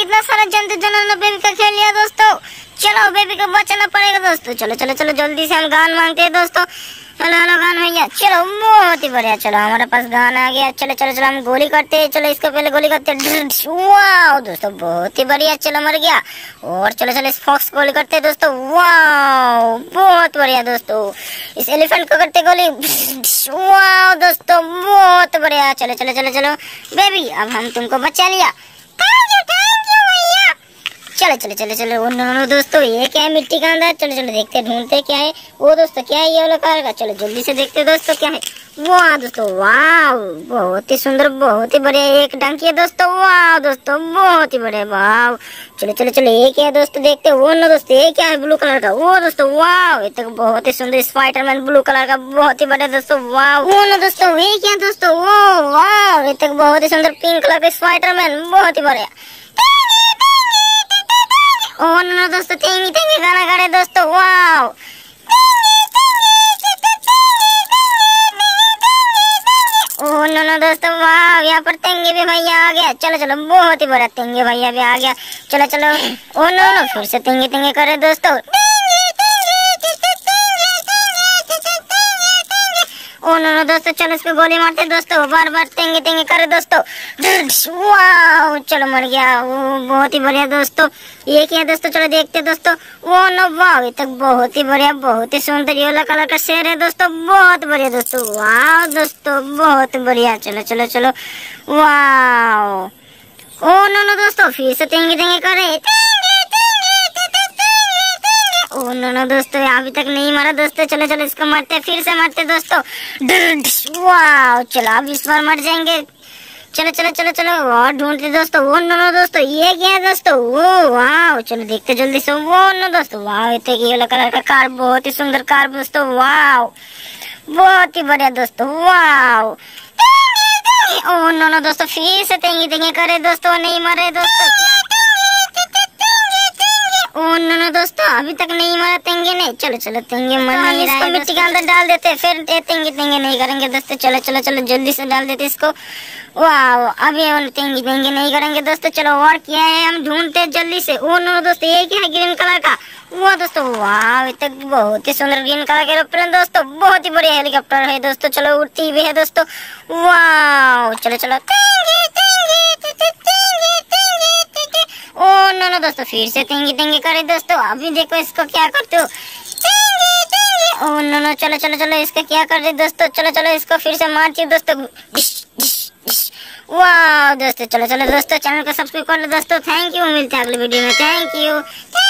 कितना सारा जंतु जनन बेबी का खेल लिया दोस्तों। चलो बेबी को बचाना पड़ेगा दोस्तों। चलो चलो चलो जल्दी से हम गान मांगते हैं दोस्तों। हेलो हेलो गान भैया, चलो बहुत ही बढ़िया। चलो हमारे पास गान आ गया। चलो चलो चलो हम गोली करते हैं। चलो इसको पहले गोली करते हैं। वाह दोस्तों बहुत ही बढ़िया। चलो मर गया। और चलो चलो इस फॉक्स गोली करते हैं दोस्तों। वाह बहुत बढ़िया दोस्तों। इस एलिफेंट को करते गोली। वाह दोस्तों बहुत बढ़िया। चलो चलो चलो चलो बेबी अब हम तुमको बचा लिया। चलो चलो चलो चलो वो नो दोस्तों ये क्या है मिट्टी का अंदर। चलो चलो देखते ढूंढते क्या है वो दोस्तों। क्या है ये वाला कार का। चलो जल्दी से देखते दोस्तों क्या है। वाह दोस्तों वाह बहुत ही सुंदर बहुत ही बढ़िया। एक डंकी है दोस्तों। वाह दोस्तों बहुत ही बढ़िया। वाह चलो चलो चलो ये क्या है दोस्तों देखते। वो नो दोस्तों ये क्या है ब्लू कलर का। वो दोस्तों वाह ये तो बहुत ही सुंदर स्पाइडरमैन ब्लू कलर का बहुत ही बढ़िया दोस्तों। वाह वो नो दोस्तों ये क्या है दोस्तों। वो वाह ये तो बहुत ही सुंदर पिंक कलर का स्पाइडरमैन बहुत ही बढ़िया। ओ नो दोस्तों टेंगी टेंगी गाना गा रहे दोस्तों। वाओ ओ नो नो दोस्तों वाओ यहाँ पर टेंगे भी भैया आ गया। चलो चलो बहुत ही बड़ा टेंगे भैया भी आ गया। चलो चलो ओ नो नो फिर से टेंगे टेंगे कर रहे दोस्तों। ओ नो नो दोस्तों चलो इसको गोली मारते दोस्तों। बार बार टेंगे टेंगे करे दोस्तों। वाओ चलो मर गया। वो बहुत ही बढ़िया दोस्तों। ये क्या दोस्तों चलो देखते दोस्तों। वो नो वाओ ये तक बहुत ही बढ़िया बहुत ही सुंदर येलो कलर का शेर है दोस्तों। बहुत बढ़िया दोस्तों। वाओ दोस्तों बहुत बढ़िया। चलो चलो चलो वाओ ओ नो नो दोस्तों फिर से टेंगे टेंगे करे। ओ नो नो दोस्तों अभी तक नहीं मारा दोस्तों। चलो चलो इसको मारते फिर से मारते दोस्तों। वाओ चलो अब इस बार मर जाएंगे। चलो चलो चलो चलो और ढूंढते दोस्तों। वो नो नो दोस्तों ये क्या है दोस्तों। वो वाओ चलो देखते जल्दी से। वो नो दोस्तों वाओ ये येलो कलर का कार बहुत ही सुंदर कार दोस्तों। वाओ बहुत ही बढ़िया दोस्तों। वाओ ओ नो नो दोस्तों फिर से टेंगी टेंगी करे दोस्तों। नहीं मारे दोस्तों। ओ नो नो दोस्तों अभी तक नहीं मारा टेंगे ने। चलो चलो टेंगे मरना नहीं रहा है। मिट्टी के अंदर डाल देते फिर टेंगे टेंगे नहीं करेंगे दोस्तों। चलो चलो चलो जल्दी से डाल देते इसको। वाओ अभी हम टेंगे टेंगे नहीं करेंगे दोस्तों। चलो और क्या है हम ढूंढते जल्दी से। ओ नो दोस्तों ये क्या है ग्रीन कलर का। वो दोस्तों वाह ये तक बहुत ही सुंदर ग्रीन कलर का एरोप्लेन दोस्तों। बहुत ही बढ़िया हेलीकॉप्टर है दोस्तों। चलो उड़ती भी है दोस्तों। वाह चलो चलो ओ नो नो दोस्तों फिर से टेंगी टेंगी करे दोस्तों। अभी देखो इसको क्या करते हो। ओ नो नो चलो चलो चलो इसका क्या कर रहे दोस्तों। चलो चलो इसको फिर से मारती दोस्तों। वाह दोस्तों चलो चलो दोस्तों चैनल को सब्सक्राइब कर लो दोस्तों। थैंक यू, मिलते हैं अगले वीडियो में। Thank you.